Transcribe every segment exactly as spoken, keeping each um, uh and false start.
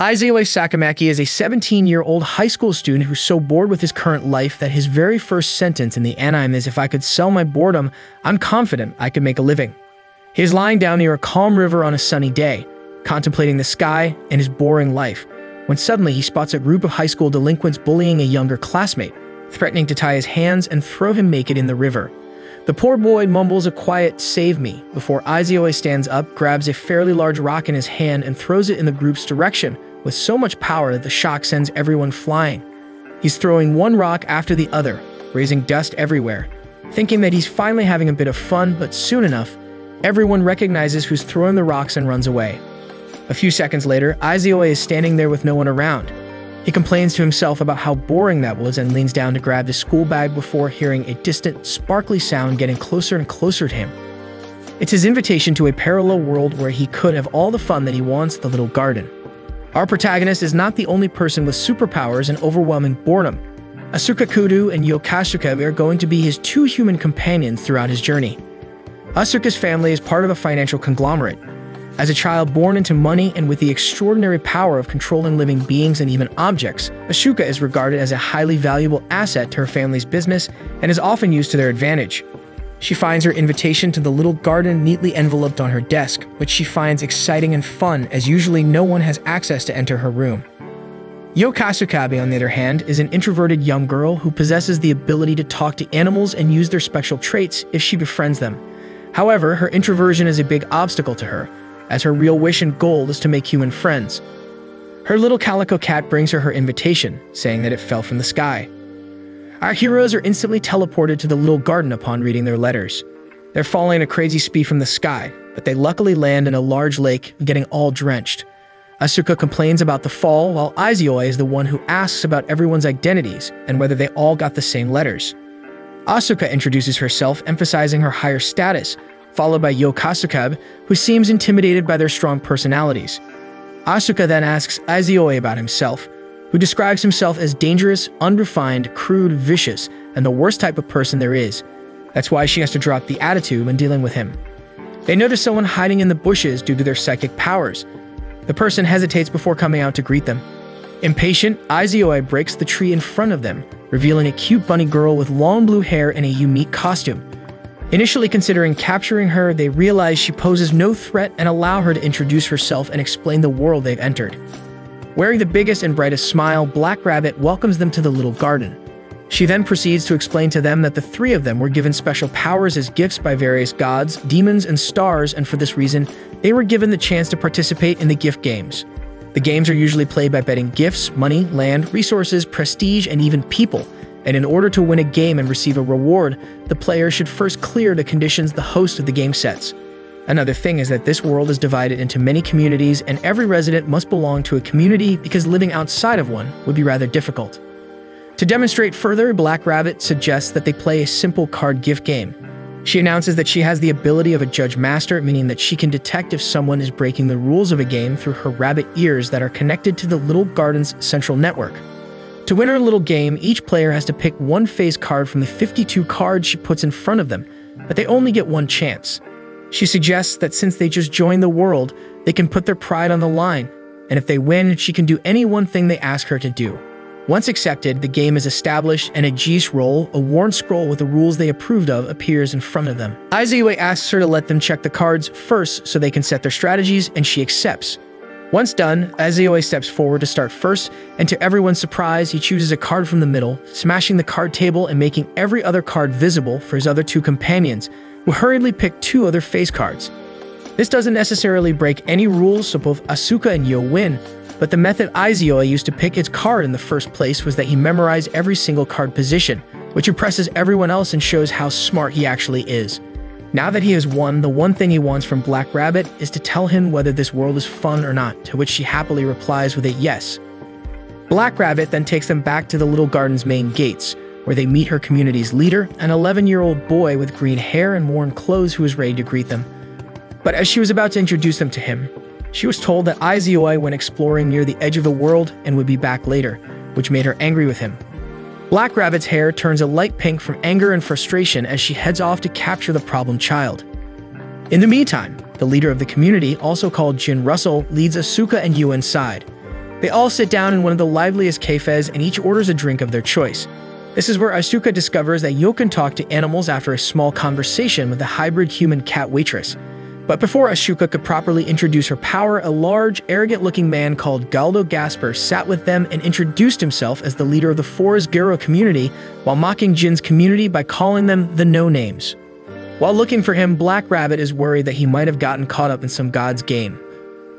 Izayoi Sakamaki is a seventeen-year-old high school student who's so bored with his current life that his very first sentence in the anime is, "If I could sell my boredom, I'm confident I could make a living." He is lying down near a calm river on a sunny day, contemplating the sky and his boring life, when suddenly he spots a group of high school delinquents bullying a younger classmate, threatening to tie his hands and throw him naked in the river. The poor boy mumbles a quiet "save me" before Izayoi stands up, grabs a fairly large rock in his hand, and throws it in the group's direction with so much power that the shock sends everyone flying. He's throwing one rock after the other, raising dust everywhere. Thinking that he's finally having a bit of fun, but soon enough, everyone recognizes who's throwing the rocks and runs away. A few seconds later, Izayoi is standing there with no one around. He complains to himself about how boring that was and leans down to grab his school bag before hearing a distant, sparkly sound getting closer and closer to him. It's his invitation to a parallel world where he could have all the fun that he wants, the Little Garden. Our protagonist is not the only person with superpowers and overwhelming boredom. Asuka Kudou and You Kasukabe are going to be his two human companions throughout his journey. Asuka's family is part of a financial conglomerate. As a child born into money and with the extraordinary power of controlling living beings and even objects, Asuka is regarded as a highly valuable asset to her family's business and is often used to their advantage. She finds her invitation to the Little Garden neatly enveloped on her desk, which she finds exciting and fun, as usually no one has access to enter her room. You Kasukabe, on the other hand, is an introverted young girl who possesses the ability to talk to animals and use their special traits if she befriends them. However, her introversion is a big obstacle to her, as her real wish and goal is to make human friends. Her little calico cat brings her her invitation, saying that it fell from the sky. Our heroes are instantly teleported to the Little Garden upon reading their letters. They're falling at a crazy speed from the sky, but they luckily land in a large lake, getting all drenched. Asuka complains about the fall, while Izayoi is the one who asks about everyone's identities and whether they all got the same letters. Asuka introduces herself, emphasizing her higher status, followed by You Kasukabe, who seems intimidated by their strong personalities. Asuka then asks Izayoi about himself, who describes himself as dangerous, unrefined, crude, vicious, and the worst type of person there is. That's why she has to drop the attitude when dealing with him. They notice someone hiding in the bushes due to their psychic powers. The person hesitates before coming out to greet them. Impatient, Izayoi breaks the tree in front of them, revealing a cute bunny girl with long blue hair and a unique costume. Initially considering capturing her, they realize she poses no threat and allow her to introduce herself and explain the world they've entered. Wearing the biggest and brightest smile, Black Rabbit welcomes them to the Little Garden. She then proceeds to explain to them that the three of them were given special powers as gifts by various gods, demons, and stars, and for this reason, they were given the chance to participate in the gift games. The games are usually played by betting gifts, money, land, resources, prestige, and even people. And in order to win a game and receive a reward, the player should first clear the conditions the host of the game sets. Another thing is that this world is divided into many communities, and every resident must belong to a community because living outside of one would be rather difficult. To demonstrate further, Black Rabbit suggests that they play a simple card gift game. She announces that she has the ability of a judge master, meaning that she can detect if someone is breaking the rules of a game through her rabbit ears that are connected to the Little Garden's central network. To win her little game, each player has to pick one face card from the fifty-two cards she puts in front of them, but they only get one chance. She suggests that since they just joined the world, they can put their pride on the line, and if they win, she can do any one thing they ask her to do. Once accepted, the game is established, and a Geas roll, a worn scroll with the rules they approved of, appears in front of them. Izayoi asks her to let them check the cards first so they can set their strategies, and she accepts. Once done, Izayoi steps forward to start first, and to everyone's surprise, he chooses a card from the middle, smashing the card table and making every other card visible for his other two companions, who hurriedly pick two other face cards. This doesn't necessarily break any rules, so both Asuka and Yo win, but the method Izayoi used to pick its card in the first place was that he memorized every single card position, which impresses everyone else and shows how smart he actually is. Now that he has won, the one thing he wants from Black Rabbit is to tell him whether this world is fun or not, to which she happily replies with a yes. Black Rabbit then takes them back to the Little Garden's main gates, where they meet her community's leader, an eleven-year-old boy with green hair and worn clothes who is ready to greet them. But as she was about to introduce them to him, she was told that Izayoi went exploring near the edge of the world and would be back later, which made her angry with him. Black Rabbit's hair turns a light pink from anger and frustration as she heads off to capture the problem child. In the meantime, the leader of the community, also called Jin Russell, leads Asuka and Yu inside. They all sit down in one of the liveliest cafes and each orders a drink of their choice. This is where Asuka discovers that Yo can talk to animals after a small conversation with the hybrid human-cat waitress. But before Asuka could properly introduce her power, a large, arrogant-looking man called Galdo Gasper sat with them and introduced himself as the leader of the Forest Gero community while mocking Jin's community by calling them the No-Names. While looking for him, Black Rabbit is worried that he might have gotten caught up in some god's game.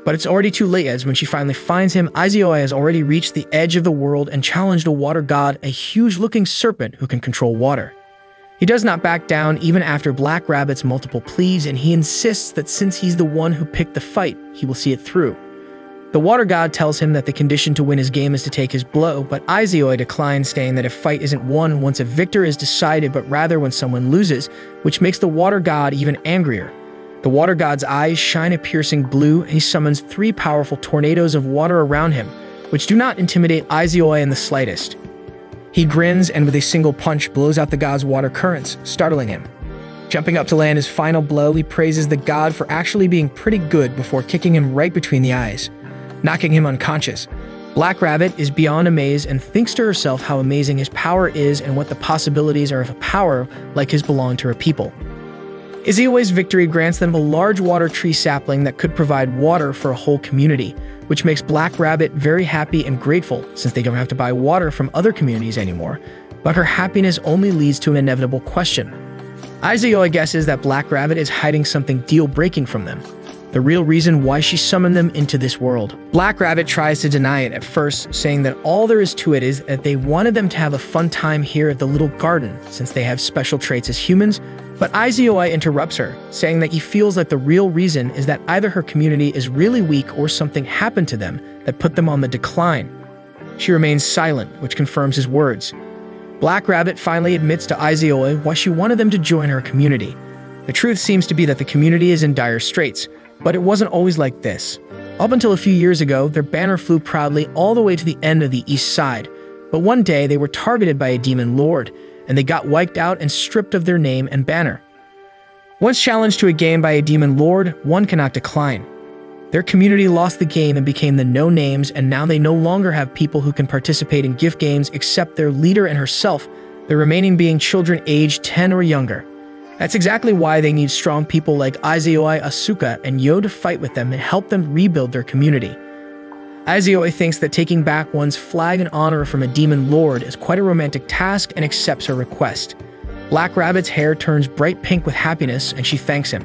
But it's already too late, as when she finally finds him, Izayoi has already reached the edge of the world and challenged a water god, a huge-looking serpent who can control water. He does not back down even after Black Rabbit's multiple pleas, and he insists that since he's the one who picked the fight, he will see it through. The water god tells him that the condition to win his game is to take his blow, but Izayoi declines, saying that a fight isn't won once a victor is decided, but rather when someone loses, which makes the water god even angrier. The water god's eyes shine a piercing blue, and he summons three powerful tornadoes of water around him, which do not intimidate Izayoi in the slightest. He grins and with a single punch blows out the god's water currents, startling him. Jumping up to land his final blow, he praises the god for actually being pretty good before kicking him right between the eyes, knocking him unconscious. Black Rabbit is beyond amazed and thinks to herself how amazing his power is and what the possibilities are if a power like his belonged to her people. Izayoi's victory grants them a large water tree sapling that could provide water for a whole community, which makes Black Rabbit very happy and grateful since they don't have to buy water from other communities anymore. But her happiness only leads to an inevitable question. Izayoi guesses that Black Rabbit is hiding something deal-breaking from them, the real reason why she summoned them into this world. Black Rabbit tries to deny it at first, saying that all there is to it is that they wanted them to have a fun time here at the Little Garden, since they have special traits as humans, but Izayoi interrupts her, saying that he feels like the real reason is that either her community is really weak or something happened to them that put them on the decline. She remains silent, which confirms his words. Black Rabbit finally admits to Izayoi why she wanted them to join her community. The truth seems to be that the community is in dire straits, but it wasn't always like this. Up until a few years ago, their banner flew proudly all the way to the end of the east side, but one day they were targeted by a demon lord, and they got wiped out and stripped of their name and banner. Once challenged to a game by a demon lord, one cannot decline. Their community lost the game and became the No-Names, and now they no longer have people who can participate in gift games except their leader and herself, the remaining being children aged ten or younger. That's exactly why they need strong people like Izayoi, Asuka, and Yo to fight with them and help them rebuild their community. Izayoi thinks that taking back one's flag and honor from a demon lord is quite a romantic task and accepts her request. Black Rabbit's hair turns bright pink with happiness, and she thanks him.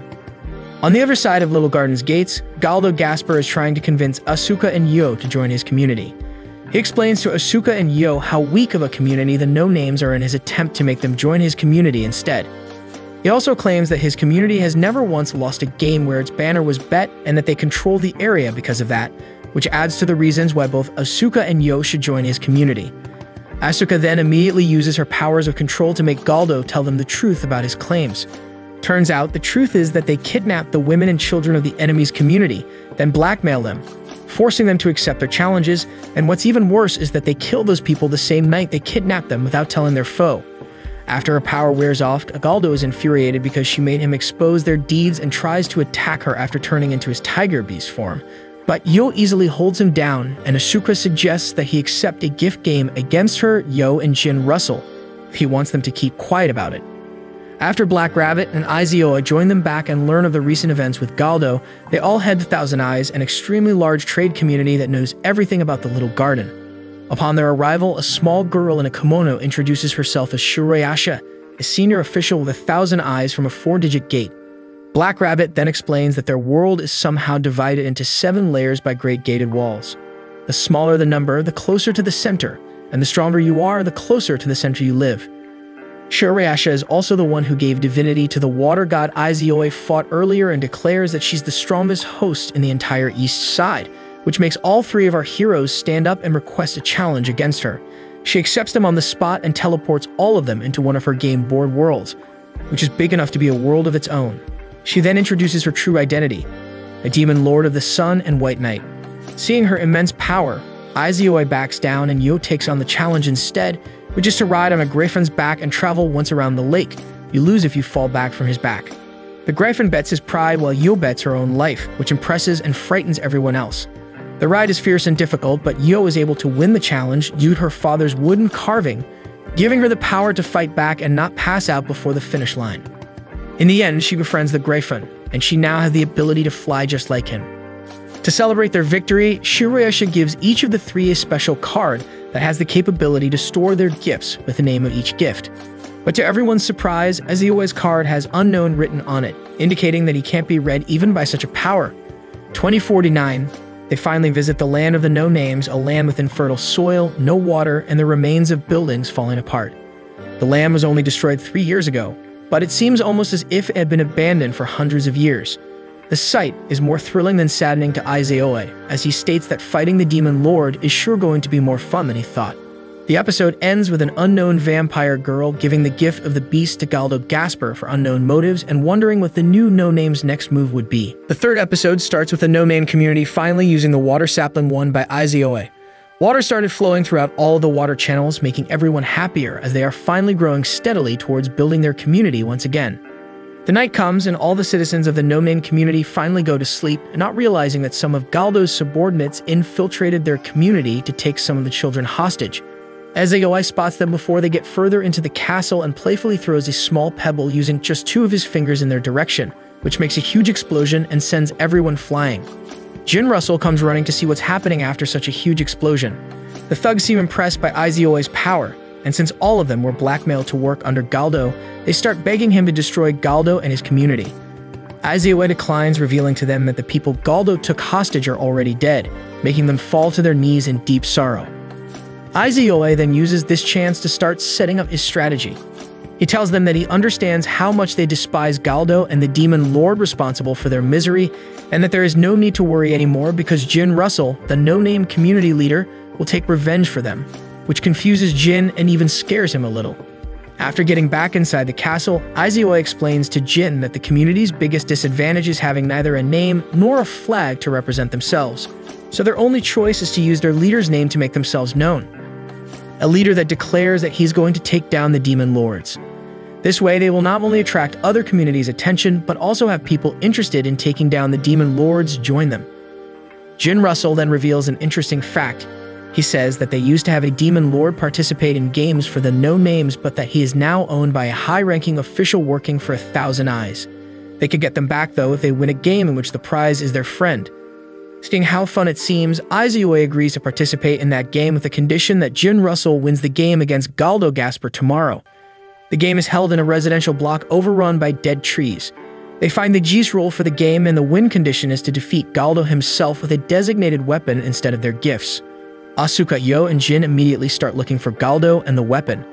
On the other side of Little Garden's gates, Galdo Gasper is trying to convince Asuka and Yo to join his community. He explains to Asuka and Yo how weak of a community the No-Names are in his attempt to make them join his community instead. He also claims that his community has never once lost a game where its banner was bet and that they control the area because of that, which adds to the reasons why both Asuka and Yo should join his community. Asuka then immediately uses her powers of control to make Galdo tell them the truth about his claims. Turns out the truth is that they kidnapped the women and children of the enemy's community, then blackmail them, forcing them to accept their challenges, and what's even worse is that they kill those people the same night they kidnapped them without telling their foe. After her power wears off, Galdo is infuriated because she made him expose their deeds and tries to attack her after turning into his tiger beast form. But Yo easily holds him down, and Asuka suggests that he accept a gift game against her, Yo, and Jin Russell. He wants them to keep quiet about it. After Black Rabbit and Izayoi join them back and learn of the recent events with Galdo, they all head to Thousand Eyes, an extremely large trade community that knows everything about the Little Garden. Upon their arrival, a small girl in a kimono introduces herself as Shiroyasha, a senior official with a thousand eyes from a four-digit gate. Black Rabbit then explains that their world is somehow divided into seven layers by great gated walls. The smaller the number, the closer to the center, and the stronger you are, the closer to the center you live. Shiroyasha is also the one who gave divinity to the water god Izayoi fought earlier and declares that she's the strongest host in the entire east side, which makes all three of our heroes stand up and request a challenge against her. She accepts them on the spot and teleports all of them into one of her game board worlds, which is big enough to be a world of its own. She then introduces her true identity, a demon lord of the sun and white knight. Seeing her immense power, Izayoi backs down and Yo takes on the challenge instead, which is to ride on a griffin's back and travel once around the lake. You lose if you fall back from his back. The griffin bets his pride while Yo bets her own life, which impresses and frightens everyone else. The ride is fierce and difficult, but Yo is able to win the challenge due to her father's wooden carving, giving her the power to fight back and not pass out before the finish line. In the end, she befriends the Griffon, and she now has the ability to fly just like him. To celebrate their victory, Shiroyasha gives each of the three a special card that has the capability to store their gifts with the name of each gift. But to everyone's surprise, Azuya's card has unknown written on it, indicating that he can't be read even by such a power. twenty forty-nine, they finally visit the land of the No-Names, a land with infertile soil, no water, and the remains of buildings falling apart. The land was only destroyed three years ago, but it seems almost as if it had been abandoned for hundreds of years. The sight is more thrilling than saddening to Izayoi, as he states that fighting the demon lord is sure going to be more fun than he thought. The episode ends with an unknown vampire girl giving the gift of the beast to Galdo Gasper for unknown motives and wondering what the new No-Name's next move would be. The third episode starts with the No-Name community finally using the water sapling won by Izayoi. Water started flowing throughout all the water channels, making everyone happier as they are finally growing steadily towards building their community once again. The night comes, and all the citizens of the No-Name community finally go to sleep, not realizing that some of Galdo's subordinates infiltrated their community to take some of the children hostage. Izayoi spots them before they get further into the castle and playfully throws a small pebble using just two of his fingers in their direction, which makes a huge explosion and sends everyone flying. Jin Russell comes running to see what's happening after such a huge explosion. The thugs seem impressed by Izayoi's power, and since all of them were blackmailed to work under Galdo, they start begging him to destroy Galdo and his community. Izayoi declines, revealing to them that the people Galdo took hostage are already dead, making them fall to their knees in deep sorrow. Izayoi then uses this chance to start setting up his strategy. He tells them that he understands how much they despise Galdo and the demon lord responsible for their misery, and that there is no need to worry anymore because Jin Russell, the No-Name community leader, will take revenge for them, which confuses Jin and even scares him a little. After getting back inside the castle, Izayoi explains to Jin that the community's biggest disadvantage is having neither a name nor a flag to represent themselves, so their only choice is to use their leader's name to make themselves known. A leader that declares that he's going to take down the demon lords. This way, they will not only attract other communities' attention, but also have people interested in taking down the demon lords join them. Jin Russell then reveals an interesting fact. He says that they used to have a demon lord participate in games for the No-Names, but that he is now owned by a high-ranking official working for a Thousand Eyes. They could get them back, though, if they win a game in which the prize is their friend. Seeing how fun it seems, Izayoi agrees to participate in that game with the condition that Jin Russell wins the game against Galdo Gasper tomorrow. The game is held in a residential block overrun by dead trees. They find the Geas roll for the game, and the win condition is to defeat Galdo himself with a designated weapon instead of their gifts. Asuka, Yo, and Jin immediately start looking for Galdo and the weapon.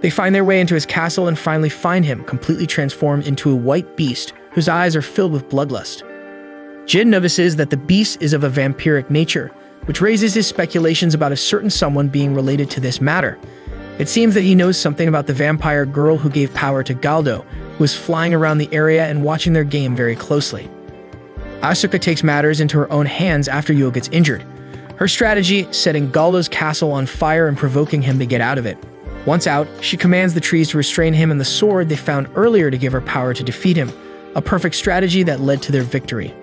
They find their way into his castle and finally find him, completely transformed into a white beast whose eyes are filled with bloodlust. Jin notices that the beast is of a vampiric nature, which raises his speculations about a certain someone being related to this matter. It seems that he knows something about the vampire girl who gave power to Galdo, who is flying around the area and watching their game very closely. Asuka takes matters into her own hands after Yo gets injured. Her strategy, setting Galdo's castle on fire and provoking him to get out of it. Once out, she commands the trees to restrain him and the sword they found earlier to give her power to defeat him, a perfect strategy that led to their victory.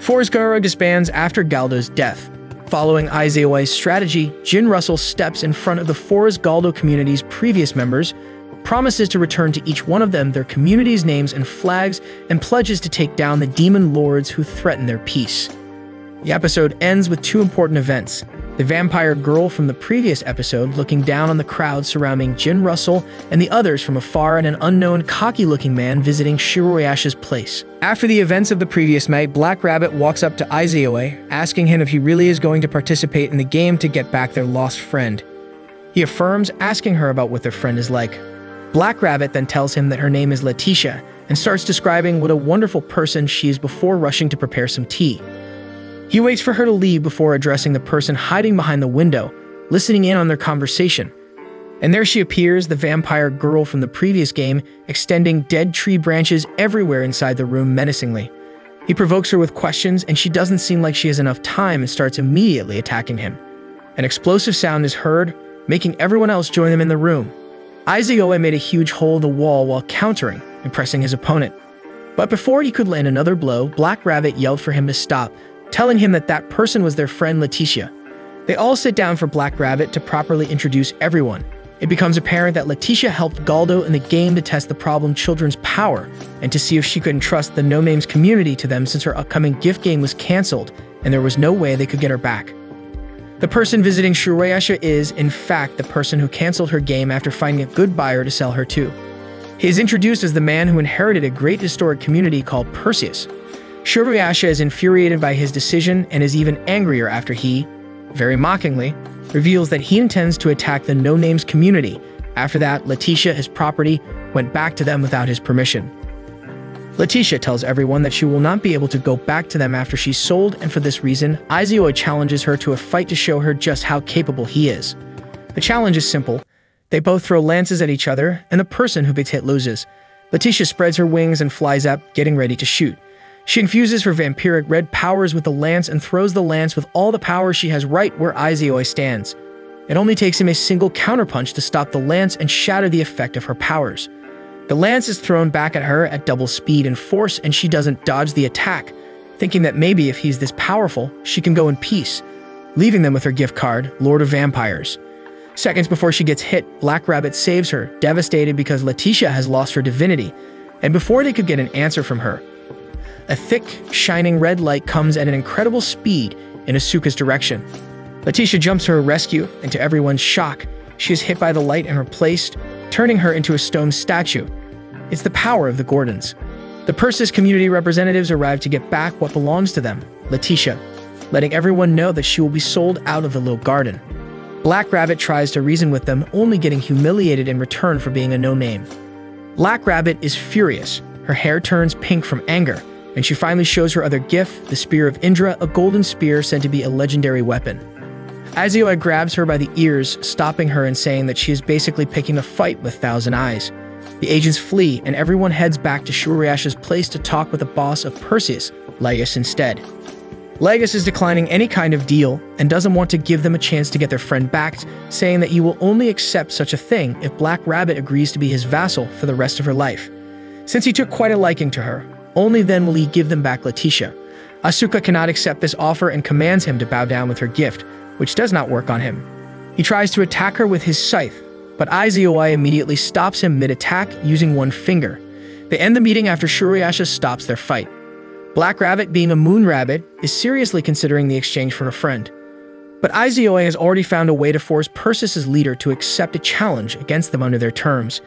Forest Gero disbands after Galdo's death. Following Izayoi's strategy, Jin Russell steps in front of the Forest Galdo community's previous members, promises to return to each one of them their community's names and flags, and pledges to take down the demon lords who threaten their peace. The episode ends with two important events. The vampire girl from the previous episode looking down on the crowd surrounding Jin Russell, and the others from afar, and an unknown cocky-looking man visiting Shiroyasha's place. After the events of the previous night, Black Rabbit walks up to Izayoi, asking him if he really is going to participate in the game to get back their lost friend. He affirms, asking her about what their friend is like. Black Rabbit then tells him that her name is Leticia, and starts describing what a wonderful person she is before rushing to prepare some tea. He waits for her to leave before addressing the person hiding behind the window, listening in on their conversation. And there she appears, the vampire girl from the previous game, extending dead tree branches everywhere inside the room menacingly. He provokes her with questions, and she doesn't seem like she has enough time and starts immediately attacking him. An explosive sound is heard, making everyone else join them in the room. Izayoi made a huge hole in the wall while countering, impressing his opponent. But before he could land another blow, Black Rabbit yelled for him to stop, telling him that that person was their friend Leticia. They all sit down for Black Rabbit to properly introduce everyone. It becomes apparent that Leticia helped Galdo in the game to test the problem children's power and to see if she could entrust the No-Names community to them, since her upcoming gift game was cancelled and there was no way they could get her back. The person visiting Shiroyasha is, in fact, the person who cancelled her game after finding a good buyer to sell her to. He is introduced as the man who inherited a great historic community called Perseus. Shiroyasha is infuriated by his decision and is even angrier after he, very mockingly, reveals that he intends to attack the No-Names community. After that, Leticia, his property, went back to them without his permission. Leticia tells everyone that she will not be able to go back to them after she's sold, and for this reason, Izayoi challenges her to a fight to show her just how capable he is. The challenge is simple. They both throw lances at each other, and the person who gets hit loses. Leticia spreads her wings and flies up, getting ready to shoot. She infuses her vampiric red powers with the lance and throws the lance with all the power she has right where Izayoi stands. It only takes him a single counterpunch to stop the lance and shatter the effect of her powers. The lance is thrown back at her at double speed and force, and she doesn't dodge the attack, thinking that maybe if he's this powerful, she can go in peace, leaving them with her gift card, Lord of Vampires. Seconds before she gets hit, Black Rabbit saves her, devastated because Leticia has lost her divinity, and before they could get an answer from her, a thick, shining red light comes at an incredible speed in Asuka's direction. Leticia jumps to her rescue, and to everyone's shock, she is hit by the light and replaced, turning her into a stone statue. It's the power of the Gordons. The Persis community representatives arrive to get back what belongs to them, Leticia, letting everyone know that she will be sold out of the Little Garden. Black Rabbit tries to reason with them, only getting humiliated in return for being a no-name. Black Rabbit is furious. Her hair turns pink from anger, and she finally shows her other gift, the Spear of Indra, a golden spear said to be a legendary weapon. Izayoi grabs her by the ears, stopping her and saying that she is basically picking a fight with Thousand Eyes. The agents flee, and everyone heads back to Shiroyasha's place to talk with the boss of Perseus, Legus, instead. Legus is declining any kind of deal and doesn't want to give them a chance to get their friend back, saying that he will only accept such a thing if Black Rabbit agrees to be his vassal for the rest of her life, since he took quite a liking to her. Only then will he give them back Leticia. Asuka cannot accept this offer and commands him to bow down with her gift, which does not work on him. He tries to attack her with his scythe, but Izayoi immediately stops him mid-attack using one finger. They end the meeting after Shiroyasha stops their fight. Black Rabbit, being a moon rabbit, is seriously considering the exchange for her friend. But Izayoi has already found a way to force Perseus's leader to accept a challenge against them under their terms.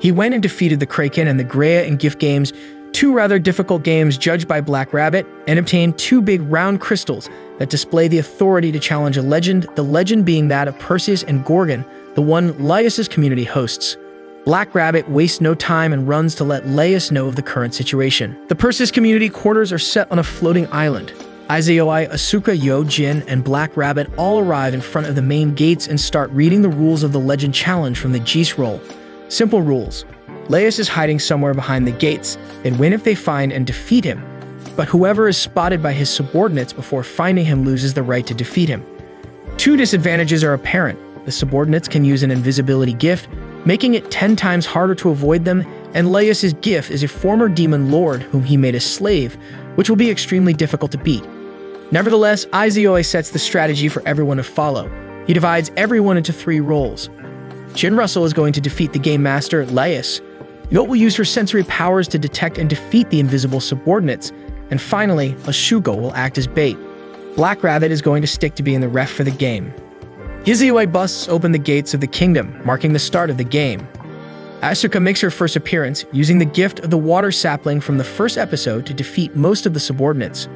He went and defeated the Kraken and the Greya in gift games, two rather difficult games judged by Black Rabbit, and obtained two big round crystals that display the authority to challenge a legend, the legend being that of Perseus and Gorgon, the one Legus' community hosts. Black Rabbit wastes no time and runs to let Legus know of the current situation. The Perseus community quarters are set on a floating island. Izayoi, Asuka, Yo, Jin, and Black Rabbit all arrive in front of the main gates and start reading the rules of the legend challenge from the Geas roll. Simple rules. Legus is hiding somewhere behind the gates. They win if they find and defeat him, but whoever is spotted by his subordinates before finding him loses the right to defeat him. Two disadvantages are apparent. The subordinates can use an invisibility gift, making it ten times harder to avoid them, and Legus' gift is a former demon lord whom he made a slave, which will be extremely difficult to beat. Nevertheless, Izayoi sets the strategy for everyone to follow. He divides everyone into three roles. Jin Russell is going to defeat the Game Master, Legus. Yote will use her sensory powers to detect and defeat the invisible subordinates, and finally, Asuka will act as bait. Black Rabbit is going to stick to being the ref for the game. Izayoi busts open the gates of the kingdom, marking the start of the game. Asuka makes her first appearance, using the gift of the water sapling from the first episode to defeat most of the subordinates.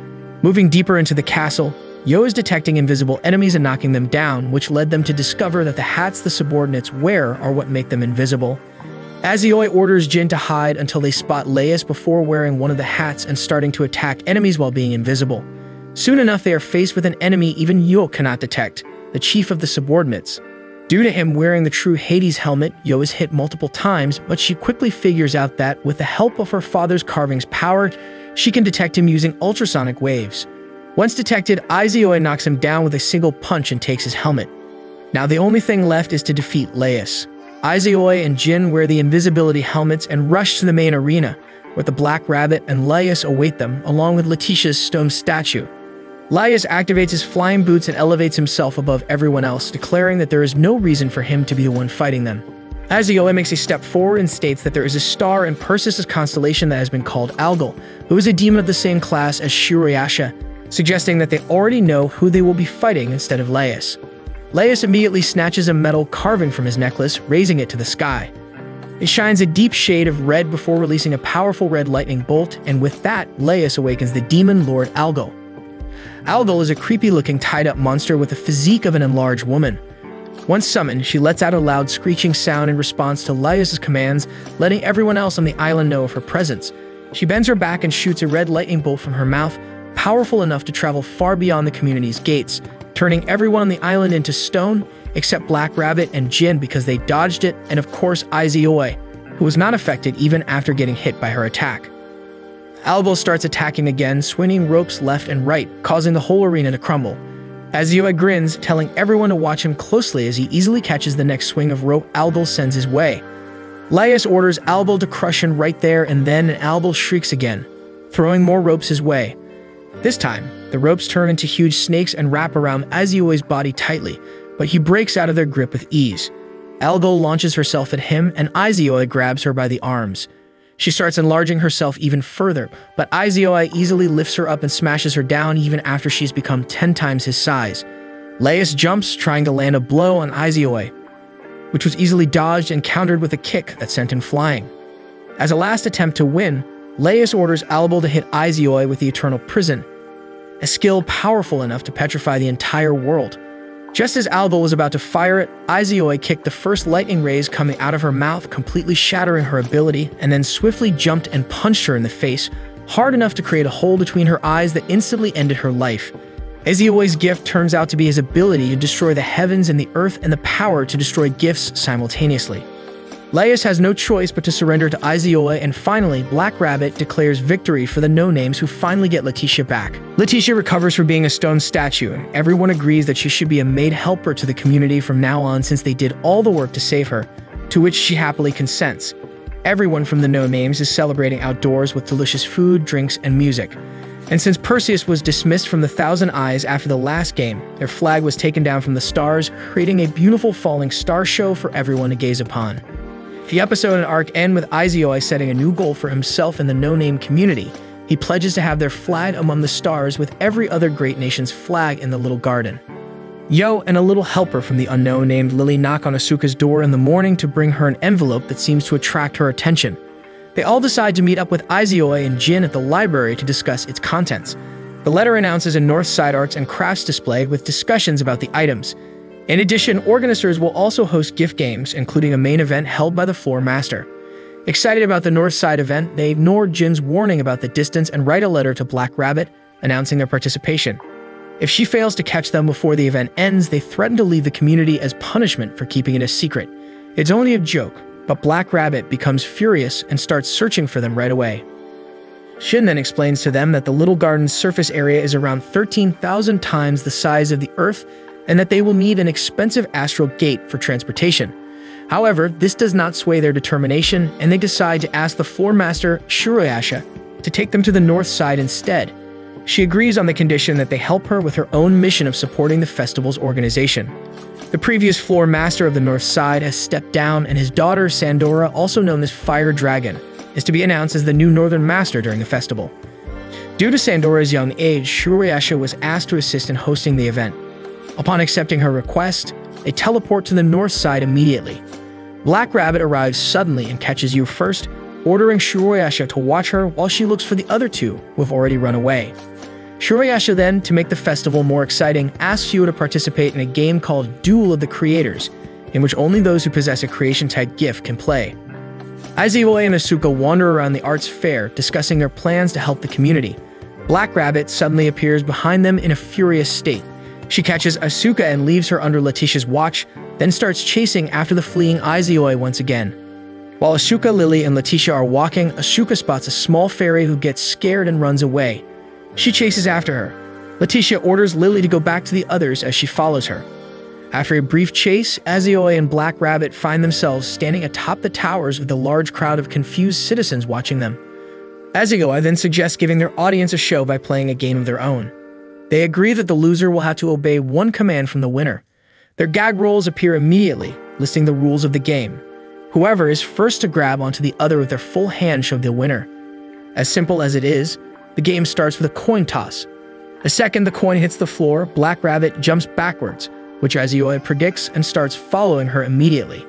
Moving deeper into the castle, Yo is detecting invisible enemies and knocking them down, which led them to discover that the hats the subordinates wear are what make them invisible. Izayoi orders Jin to hide until they spot Legus before wearing one of the hats and starting to attack enemies while being invisible. Soon enough, they are faced with an enemy even Yo cannot detect, the chief of the subordinates. Due to him wearing the true Hades helmet, Yo is hit multiple times, but she quickly figures out that, with the help of her father's carving's power, she can detect him using ultrasonic waves. Once detected, Izayoi knocks him down with a single punch and takes his helmet. Now the only thing left is to defeat Legus. Izayoi and Jin wear the invisibility helmets and rush to the main arena, where the Black Rabbit and Legus await them, along with Leticia's stone statue. Laius activates his flying boots and elevates himself above everyone else, declaring that there is no reason for him to be the one fighting them. Izayoi makes a step forward and states that there is a star in Perseus' constellation that has been called Algol, who is a demon of the same class as Shiroyasha, suggesting that they already know who they will be fighting instead of Laius. Laius immediately snatches a metal carving from his necklace, raising it to the sky. It shines a deep shade of red before releasing a powerful red lightning bolt, and with that, Laius awakens the demon lord Algol. Algol is a creepy-looking tied-up monster with the physique of an enlarged woman. Once summoned, she lets out a loud screeching sound in response to Laius' commands, letting everyone else on the island know of her presence. She bends her back and shoots a red lightning bolt from her mouth, powerful enough to travel far beyond the community's gates, turning everyone on the island into stone, except Black Rabbit and Jin because they dodged it, and of course Izayoi, who was not affected even after getting hit by her attack. Algol starts attacking again, swinging ropes left and right, causing the whole arena to crumble. Izayoi grins, telling everyone to watch him closely as he easily catches the next swing of rope Algol sends his way. Laius orders Algol to crush him right there and then, and Algol shrieks again, throwing more ropes his way. This time, the ropes turn into huge snakes and wrap around Azuoi's body tightly, but he breaks out of their grip with ease. Algol launches herself at him, and Izayoi grabs her by the arms. She starts enlarging herself even further, but Izayoi easily lifts her up and smashes her down even after she's become ten times his size. Laius jumps, trying to land a blow on Izayoi, which was easily dodged and countered with a kick that sent him flying. As a last attempt to win, Laius orders Algol to hit Izayoi with the Eternal Prison, a skill powerful enough to petrify the entire world. Just as Algol was about to fire it, Izayoi kicked the first lightning rays coming out of her mouth, completely shattering her ability, and then swiftly jumped and punched her in the face, hard enough to create a hole between her eyes that instantly ended her life. Izayoi gift turns out to be his ability to destroy the heavens and the earth, and the power to destroy gifts simultaneously. Laius has no choice but to surrender to Izayoi, and finally, Black Rabbit declares victory for the No-Names, who finally get Leticia back. Leticia recovers from being a stone statue, and everyone agrees that she should be a maid helper to the community from now on since they did all the work to save her, to which she happily consents. Everyone from the No-Names is celebrating outdoors with delicious food, drinks, and music. And since Perseus was dismissed from the Thousand Eyes after the last game, their flag was taken down from the stars, creating a beautiful falling star show for everyone to gaze upon. The episode and arc end with Izayoi setting a new goal for himself and the No-Name community. He pledges to have their flag among the stars with every other great nation's flag in the Little Garden. Yo and a little helper from the unknown named Lily knock on Asuka's door in the morning to bring her an envelope that seems to attract her attention. They all decide to meet up with Izayoi and Jin at the library to discuss its contents. The letter announces a North Side Arts and Crafts display with discussions about the items. In addition, organizers will also host gift games, including a main event held by the floor master. Excited about the North Side event, they ignore Jin's warning about the distance and write a letter to Black Rabbit, announcing their participation. If she fails to catch them before the event ends, they threaten to leave the community as punishment for keeping it a secret. It's only a joke, but Black Rabbit becomes furious and starts searching for them right away. Shin then explains to them that the Little Garden's surface area is around thirteen thousand times the size of the Earth, and that they will need an expensive astral gate for transportation. However, this does not sway their determination, and they decide to ask the floor master, Shiroyasha, to take them to the North Side instead. She agrees on the condition that they help her with her own mission of supporting the festival's organization. The previous floor master of the North Side has stepped down, and his daughter, Sandora, also known as Fire Dragon, is to be announced as the new Northern Master during the festival. Due to Sandora's young age, Shiroyasha was asked to assist in hosting the event. Upon accepting her request, they teleport to the North Side immediately. Black Rabbit arrives suddenly and catches you first, ordering Shiroyasha to watch her while she looks for the other two who have already run away. Shiroyasha then, to make the festival more exciting, asks you to participate in a game called Duel of the Creators, in which only those who possess a creation-type gift can play. Izayoi and Asuka wander around the arts fair, discussing their plans to help the community. Black Rabbit suddenly appears behind them in a furious state. She catches Asuka and leaves her under Leticia's watch, then starts chasing after the fleeing Izayoi once again. While Asuka, Lily, and Leticia are walking, Asuka spots a small fairy who gets scared and runs away. She chases after her. Leticia orders Lily to go back to the others as she follows her. After a brief chase, Izayoi and Black Rabbit find themselves standing atop the towers with a large crowd of confused citizens watching them. Izayoi then suggests giving their audience a show by playing a game of their own. They agree that the loser will have to obey one command from the winner. Their gag rolls appear immediately, listing the rules of the game. Whoever is first to grab onto the other with their full hand shall be the winner. As simple as it is, the game starts with a coin toss. The second the coin hits the floor, Black Rabbit jumps backwards, which Izayoi predicts, and starts following her immediately.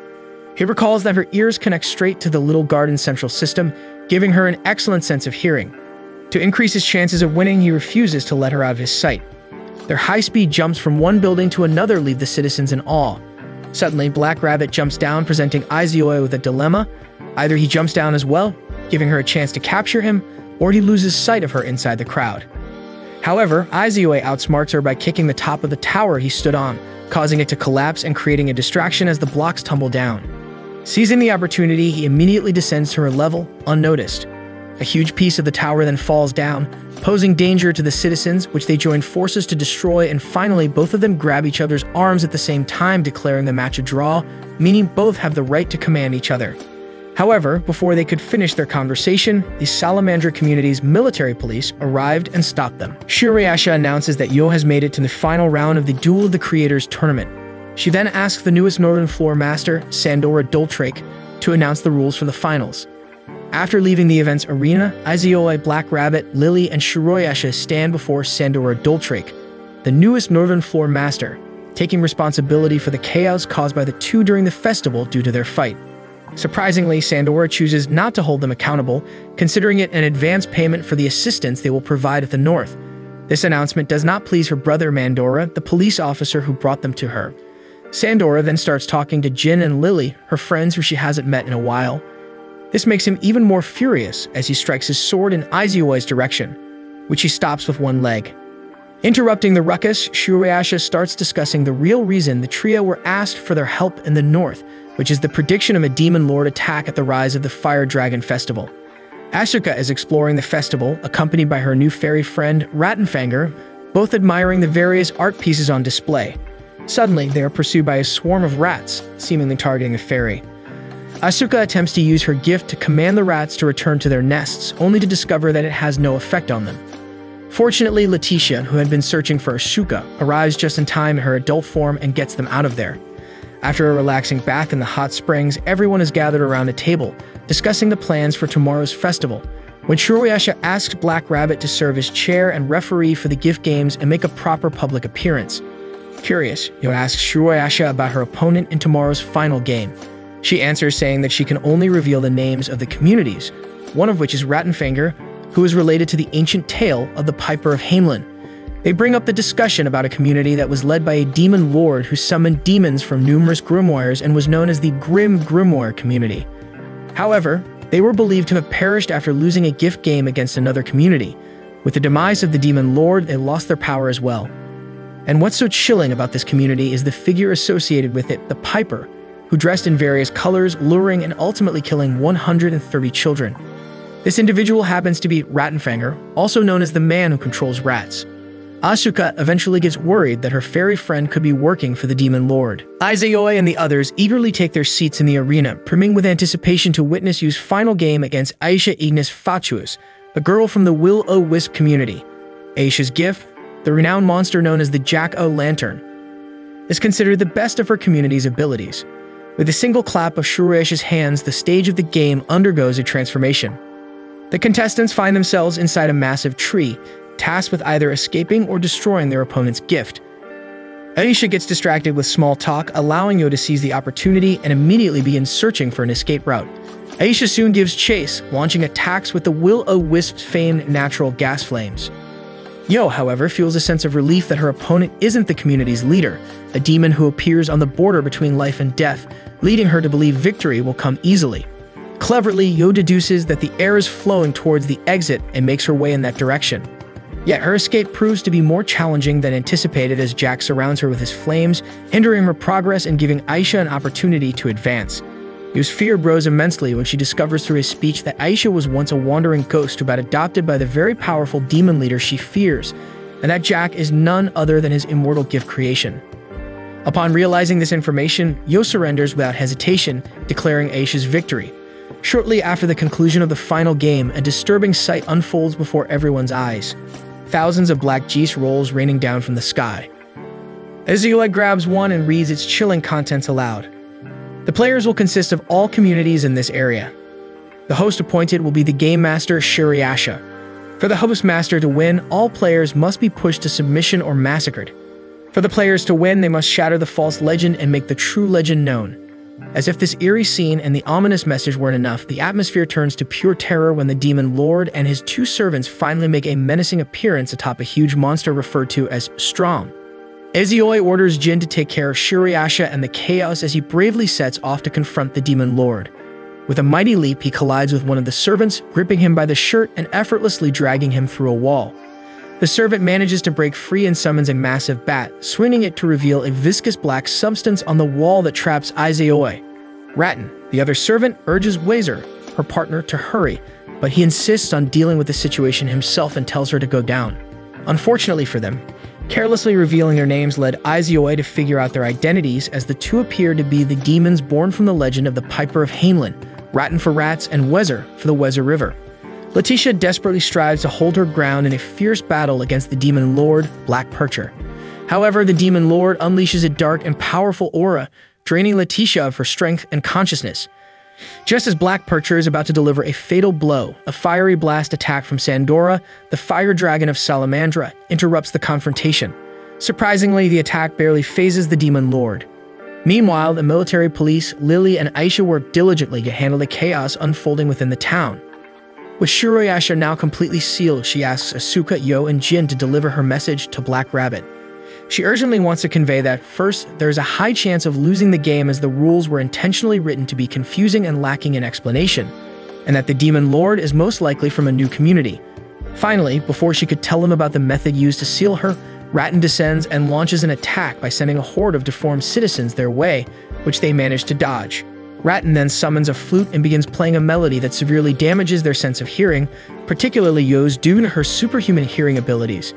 He recalls that her ears connect straight to the Little Garden central system, giving her an excellent sense of hearing. To increase his chances of winning, he refuses to let her out of his sight. Their high-speed jumps from one building to another leave the citizens in awe. Suddenly, Black Rabbit jumps down, presenting Izayoi with a dilemma. Either he jumps down as well, giving her a chance to capture him, or he loses sight of her inside the crowd. However, Izayoi outsmarts her by kicking the top of the tower he stood on, causing it to collapse and creating a distraction as the blocks tumble down. Seizing the opportunity, he immediately descends to her level, unnoticed. A huge piece of the tower then falls down, posing danger to the citizens, which they join forces to destroy, and finally both of them grab each other's arms at the same time, declaring the match a draw, meaning both have the right to command each other. However, before they could finish their conversation, the Salamandra community's military police arrived and stopped them. Shiroyasha announces that Yo has made it to the final round of the Duel of the Creators tournament. She then asks the newest Northern Floor Master, Sandora Doltrake, to announce the rules for the finals. After leaving the event's arena, Izayoi, Black Rabbit, Lily, and Shiroyasha stand before Sandora Doltrake, the newest Northern Floor Master, taking responsibility for the chaos caused by the two during the festival due to their fight. Surprisingly, Sandora chooses not to hold them accountable, considering it an advance payment for the assistance they will provide at the North. This announcement does not please her brother Mandora, the police officer who brought them to her. Sandora then starts talking to Jin and Lily, her friends who she hasn't met in a while. This makes him even more furious as he strikes his sword in Izayoi's direction, which he stops with one leg. Interrupting the ruckus, Shiroyasha starts discussing the real reason the trio were asked for their help in the North, which is the prediction of a Demon Lord attack at the rise of the Fire Dragon Festival. Asuka is exploring the festival, accompanied by her new fairy friend, Rattenfanger, both admiring the various art pieces on display. Suddenly, they are pursued by a swarm of rats, seemingly targeting a fairy. Asuka attempts to use her gift to command the rats to return to their nests, only to discover that it has no effect on them. Fortunately, Leticia, who had been searching for Asuka, arrives just in time in her adult form and gets them out of there. After a relaxing bath in the hot springs, everyone is gathered around a table, discussing the plans for tomorrow's festival, when Shiroyasha asks Black Rabbit to serve as chair and referee for the gift games and make a proper public appearance. Curious, Yo asks Shiroyasha about her opponent in tomorrow's final game. She answers saying that she can only reveal the names of the communities, one of which is Rattenfanger, who is related to the ancient tale of the Piper of Hamelin. They bring up the discussion about a community that was led by a demon lord who summoned demons from numerous grimoires and was known as the Grim Grimoire community. However, they were believed to have perished after losing a gift game against another community. With the demise of the demon lord, they lost their power as well. And what's so chilling about this community is the figure associated with it, the Piper, who dressed in various colors, luring and ultimately killing one hundred thirty children. This individual happens to be Rattenfanger, also known as the man who controls rats. Asuka eventually gets worried that her fairy friend could be working for the demon lord. Izayoi and the others eagerly take their seats in the arena, brimming with anticipation to witness Yu's final game against Aisha Ignis Fatuus, a girl from the Will-O-Wisp community. Aisha's gift, the renowned monster known as the Jack O Lantern, is considered the best of her community's abilities. With a single clap of Shiroyasha's hands, the stage of the game undergoes a transformation. The contestants find themselves inside a massive tree, tasked with either escaping or destroying their opponent's gift. Aisha gets distracted with small talk, allowing Yo to seize the opportunity and immediately begins searching for an escape route. Aisha soon gives chase, launching attacks with the Will-O-Wisp's famed natural gas flames. Yo, however, feels a sense of relief that her opponent isn't the community's leader, a demon who appears on the border between life and death, leading her to believe victory will come easily. Cleverly, Yo deduces that the air is flowing towards the exit and makes her way in that direction. Yet her escape proves to be more challenging than anticipated as Jack surrounds her with his flames, hindering her progress and giving Aisha an opportunity to advance. Yu's fear grows immensely when she discovers through his speech that Aisha was once a wandering ghost who got adopted by the very powerful demon leader she fears, and that Jack is none other than his immortal gift creation. Upon realizing this information, Yo surrenders without hesitation, declaring Aisha's victory. Shortly after the conclusion of the final game, a disturbing sight unfolds before everyone's eyes. thousands of black Geas rolls raining down from the sky. Izayoi grabs one and reads its chilling contents aloud. The players will consist of all communities in this area. The host appointed will be the Game Master Shiroyasha. For the host master to win, all players must be pushed to submission or massacred. For the players to win, they must shatter the false legend and make the true legend known. As if this eerie scene and the ominous message weren't enough, the atmosphere turns to pure terror when the demon lord and his two servants finally make a menacing appearance atop a huge monster referred to as Strom. Izayoi orders Jin to take care of Shiroyasha and the chaos as he bravely sets off to confront the demon lord. With a mighty leap, he collides with one of the servants, gripping him by the shirt and effortlessly dragging him through a wall. The servant manages to break free and summons a massive bat, swinging it to reveal a viscous black substance on the wall that traps Izayoi. Ratten, the other servant, urges Weser, her partner, to hurry, but he insists on dealing with the situation himself and tells her to go down. Unfortunately for them, carelessly revealing their names led Izayoi to figure out their identities, as the two appear to be the demons born from the legend of the Piper of Hamelin, Ratten for rats and Weser for the Weser River. Leticia desperately strives to hold her ground in a fierce battle against the demon lord, Black Percher. However, the demon lord unleashes a dark and powerful aura, draining Leticia of her strength and consciousness. Just as Black Percher is about to deliver a fatal blow, a fiery blast attack from Sandora, the fire dragon of Salamandra, interrupts the confrontation. Surprisingly, the attack barely phases the demon lord. Meanwhile, the military police, Lily, and Aisha work diligently to handle the chaos unfolding within the town. With Shiroyasha now completely sealed, she asks Asuka, Yo, and Jin to deliver her message to Black Rabbit. She urgently wants to convey that, first, there's a high chance of losing the game as the rules were intentionally written to be confusing and lacking in explanation, and that the demon lord is most likely from a new community. Finally, before she could tell him about the method used to seal her, Ratten descends and launches an attack by sending a horde of deformed citizens their way, which they manage to dodge. Ratten then summons a flute and begins playing a melody that severely damages their sense of hearing, particularly Yo's due to her superhuman hearing abilities.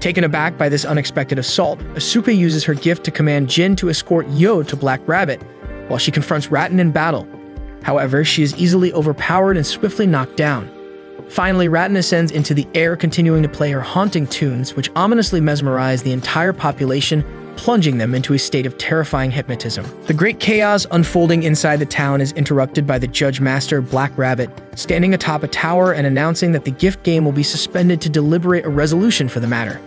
Taken aback by this unexpected assault, Asuka uses her gift to command Jin to escort Yo to Black Rabbit, while she confronts Ratten in battle. However, she is easily overpowered and swiftly knocked down. Finally, Ratten ascends into the air, continuing to play her haunting tunes, which ominously mesmerize the entire population, plunging them into a state of terrifying hypnotism. The great chaos unfolding inside the town is interrupted by the Judge Master Black Rabbit, standing atop a tower and announcing that the gift game will be suspended to deliberate a resolution for the matter.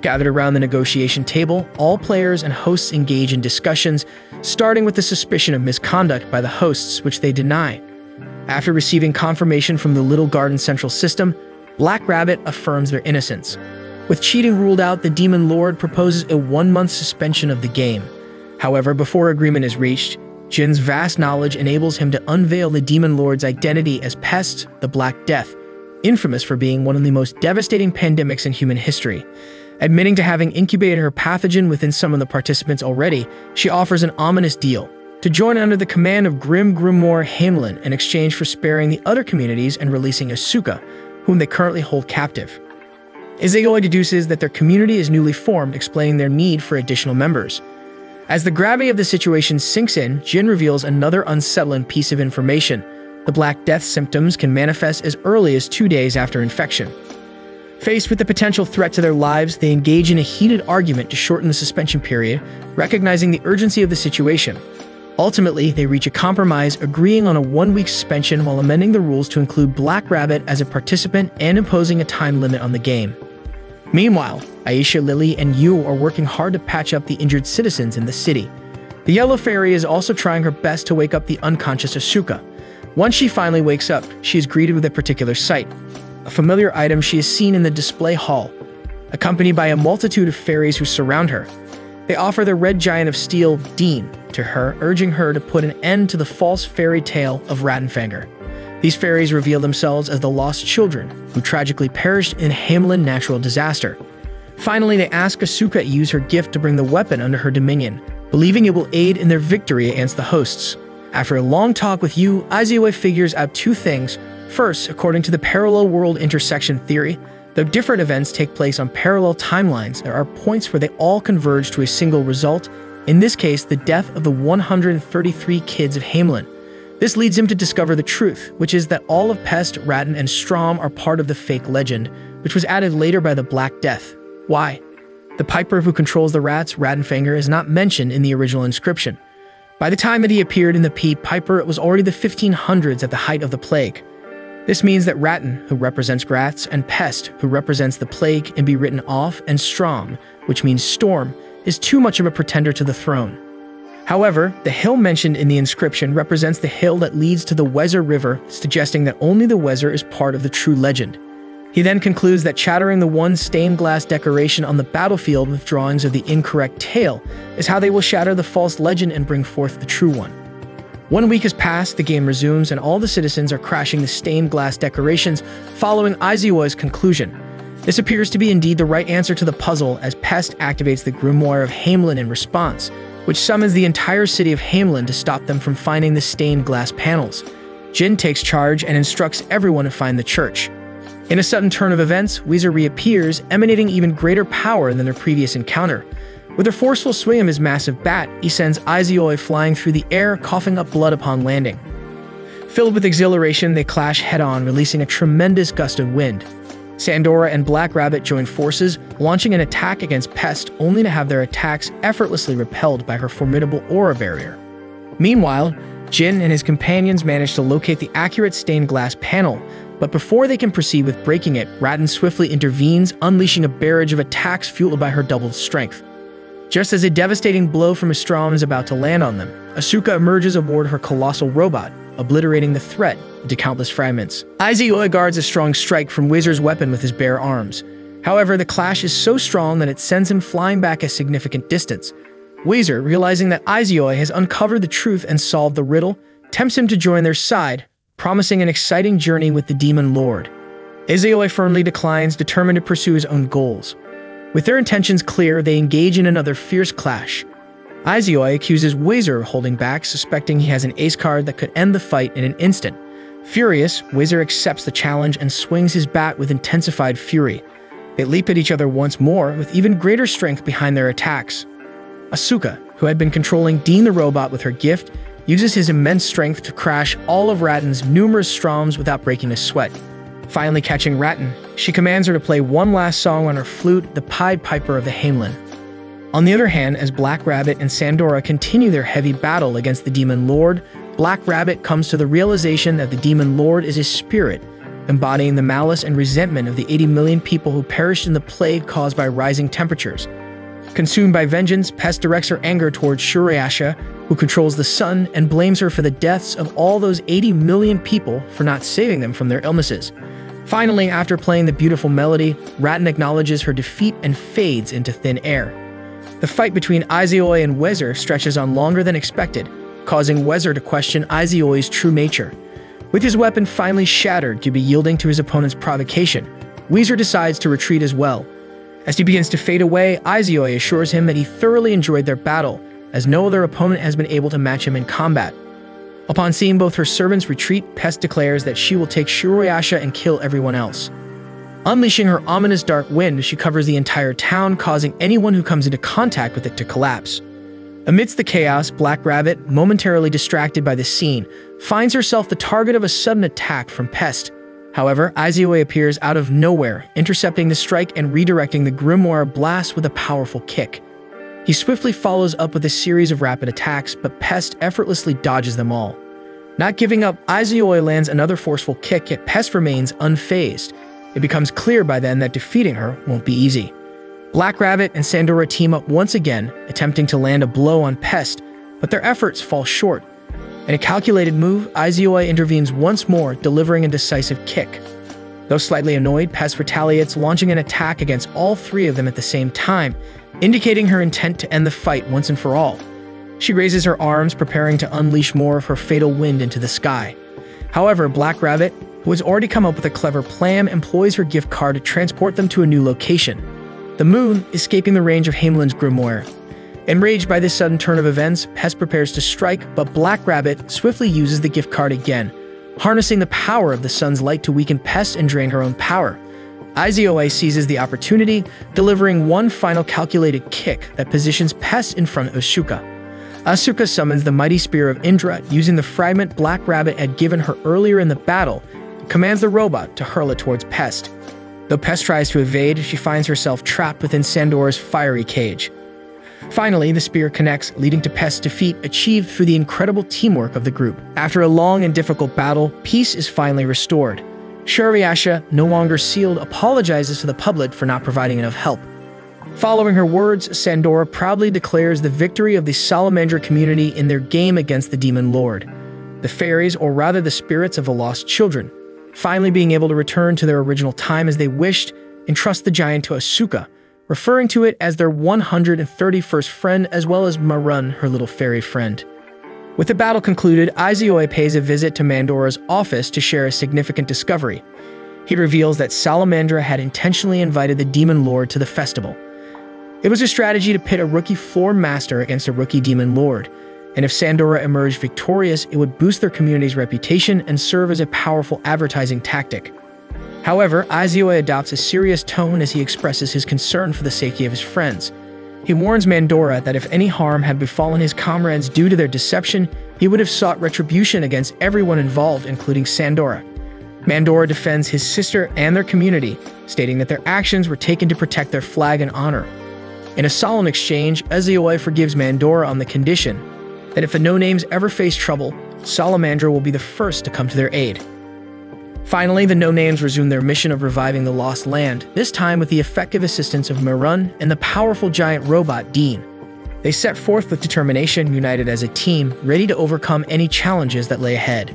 Gathered around the negotiation table, all players and hosts engage in discussions, starting with the suspicion of misconduct by the hosts, which they deny. After receiving confirmation from the Little Garden Central System, Black Rabbit affirms their innocence. With cheating ruled out, the demon lord proposes a one-month suspension of the game. However, before agreement is reached, Jin's vast knowledge enables him to unveil the demon lord's identity as Pest, the Black Death, infamous for being one of the most devastating pandemics in human history. Admitting to having incubated her pathogen within some of the participants already, she offers an ominous deal: to join under the command of Grim Grimoire Hamelin in exchange for sparing the other communities and releasing Asuka, whom they currently hold captive. Izayoi deduces that their community is newly formed, explaining their need for additional members. As the gravity of the situation sinks in, Jin reveals another unsettling piece of information: the Black Death symptoms can manifest as early as two days after infection. Faced with the potential threat to their lives, they engage in a heated argument to shorten the suspension period, recognizing the urgency of the situation. Ultimately, they reach a compromise, agreeing on a one-week suspension while amending the rules to include Black Rabbit as a participant and imposing a time limit on the game. Meanwhile, Aisha, Lily, and Yu are working hard to patch up the injured citizens in the city. The Yellow Fairy is also trying her best to wake up the unconscious Asuka. Once she finally wakes up, she is greeted with a particular sight. A familiar item she is seen in the display hall, accompanied by a multitude of fairies who surround her. They offer their red giant of steel, Dean, to her, urging her to put an end to the false fairy tale of Rattenfanger. These fairies reveal themselves as the lost children, who tragically perished in Hamelin natural disaster. Finally, they ask Asuka to use her gift to bring the weapon under her dominion, believing it will aid in their victory against the hosts. After a long talk with Yu, Izayoi figures out two things. First, according to the parallel world intersection theory, though different events take place on parallel timelines, there are points where they all converge to a single result, in this case, the death of the one hundred thirty-three kids of Hamelin. This leads him to discover the truth, which is that all of Pest, Ratten, and Strom are part of the fake legend, which was added later by the Black Death. Why? The piper who controls the rats, Rattenfanger, is not mentioned in the original inscription. By the time that he appeared in the P Piper, it was already the fifteen hundreds at the height of the plague. This means that Ratten, who represents rats, and Pest, who represents the plague, can be written off, and Strom, which means storm, is too much of a pretender to the throne. However, the hill mentioned in the inscription represents the hill that leads to the Weser River, suggesting that only the Weser is part of the true legend. He then concludes that shattering the one stained glass decoration on the battlefield with drawings of the incorrect tale is how they will shatter the false legend and bring forth the true one. One week has passed, the game resumes, and all the citizens are crashing the stained glass decorations following Izayoi's conclusion. This appears to be indeed the right answer to the puzzle, as Pest activates the Grimoire of Hamelin in response, which summons the entire city of Hamelin to stop them from finding the stained glass panels. Jin takes charge and instructs everyone to find the church. In a sudden turn of events, Weser reappears, emanating even greater power than their previous encounter. With a forceful swing of his massive bat, he sends Izayoi flying through the air, coughing up blood upon landing. Filled with exhilaration, they clash head-on, releasing a tremendous gust of wind. Sandora and Black Rabbit join forces, launching an attack against Pest, only to have their attacks effortlessly repelled by her formidable aura barrier. Meanwhile, Jin and his companions manage to locate the accurate stained glass panel, but before they can proceed with breaking it, Ratten swiftly intervenes, unleashing a barrage of attacks fueled by her doubled strength. Just as a devastating blow from Strom is about to land on them, Asuka emerges aboard her colossal robot, obliterating the threat into countless fragments. Izayoi guards a strong strike from Weser's weapon with his bare arms. However, the clash is so strong that it sends him flying back a significant distance. Weser, realizing that Izayoi has uncovered the truth and solved the riddle, tempts him to join their side, promising an exciting journey with the Demon Lord. Izayoi firmly declines, determined to pursue his own goals. With their intentions clear, they engage in another fierce clash. Izayoi accuses Weser of holding back, suspecting he has an ace card that could end the fight in an instant. Furious, Weser accepts the challenge and swings his bat with intensified fury. They leap at each other once more, with even greater strength behind their attacks. Asuka, who had been controlling Dean the robot with her gift, uses his immense strength to crash all of Ratten's numerous Stroms without breaking a sweat. Finally catching Ratten, she commands her to play one last song on her flute, the Pied Piper of the Hamelin. On the other hand, as Black Rabbit and Sandora continue their heavy battle against the Demon Lord, Black Rabbit comes to the realization that the Demon Lord is a spirit, embodying the malice and resentment of the eighty million people who perished in the plague caused by rising temperatures. Consumed by vengeance, Pest directs her anger towards Shiroyasha, who controls the sun, and blames her for the deaths of all those eighty million people for not saving them from their illnesses. Finally, after playing the beautiful melody, Ratten acknowledges her defeat and fades into thin air. The fight between Izayoi and Weser stretches on longer than expected, causing Weser to question Izayoi's true nature. With his weapon finally shattered due to yielding to his opponent's provocation, Weser decides to retreat as well. As he begins to fade away, Izayoi assures him that he thoroughly enjoyed their battle, as no other opponent has been able to match him in combat. Upon seeing both her servants retreat, Pest declares that she will take Shiroyasha and kill everyone else. Unleashing her ominous dark wind, she covers the entire town, causing anyone who comes into contact with it to collapse. Amidst the chaos, Black Rabbit, momentarily distracted by the scene, finds herself the target of a sudden attack from Pest. However, Izayoi appears out of nowhere, intercepting the strike and redirecting the Grimoire blast with a powerful kick. He swiftly follows up with a series of rapid attacks, but Pest effortlessly dodges them all. Not giving up, Izayoi lands another forceful kick, yet Pest remains unfazed. It becomes clear by then that defeating her won't be easy. Black Rabbit and Sandora team up once again, attempting to land a blow on Pest, but their efforts fall short. In a calculated move, Izayoi intervenes once more, delivering a decisive kick. Though slightly annoyed, Pest retaliates, launching an attack against all three of them at the same time, indicating her intent to end the fight once and for all. She raises her arms, preparing to unleash more of her fatal wind into the sky. However, Black Rabbit, who has already come up with a clever plan, employs her gift card to transport them to a new location, the moon, escaping the range of Hamelin's Grimoire. Enraged by this sudden turn of events, Pest prepares to strike, but Black Rabbit swiftly uses the gift card again, harnessing the power of the sun's light to weaken Pest and drain her own power. Izayoi seizes the opportunity, delivering one final calculated kick that positions Pest in front of Asuka. Asuka summons the mighty Spear of Indra, using the fragment Black Rabbit had given her earlier in the battle, and commands the robot to hurl it towards Pest. Though Pest tries to evade, she finds herself trapped within Sandora's fiery cage. Finally, the spear connects, leading to Pest's defeat achieved through the incredible teamwork of the group. After a long and difficult battle, peace is finally restored. Shiroyasha, no longer sealed, apologizes to the public for not providing enough help. Following her words, Sandora proudly declares the victory of the Salamandra community in their game against the Demon Lord, the fairies, or rather the spirits of the lost children, finally being able to return to their original time as they wished and trust the giant to Asuka, referring to it as their one hundred thirty-first friend as well as Marun, her little fairy friend. With the battle concluded, Izayoi pays a visit to Mandora's office to share a significant discovery. He reveals that Salamandra had intentionally invited the Demon Lord to the festival. It was a strategy to pit a rookie floor master against a rookie Demon Lord, and if Sandora emerged victorious, it would boost their community's reputation and serve as a powerful advertising tactic. However, Izayoi adopts a serious tone as he expresses his concern for the safety of his friends. He warns Mandora that if any harm had befallen his comrades due to their deception, he would have sought retribution against everyone involved, including Sandora. Mandora defends his sister and their community, stating that their actions were taken to protect their flag and honor. In a solemn exchange, Izayoi forgives Mandora on the condition that if the No-Names ever face trouble, Salamandra will be the first to come to their aid. Finally, the No-Names resume their mission of reviving the lost land, this time with the effective assistance of Marun and the powerful giant robot Dean. They set forth with determination, united as a team, ready to overcome any challenges that lay ahead.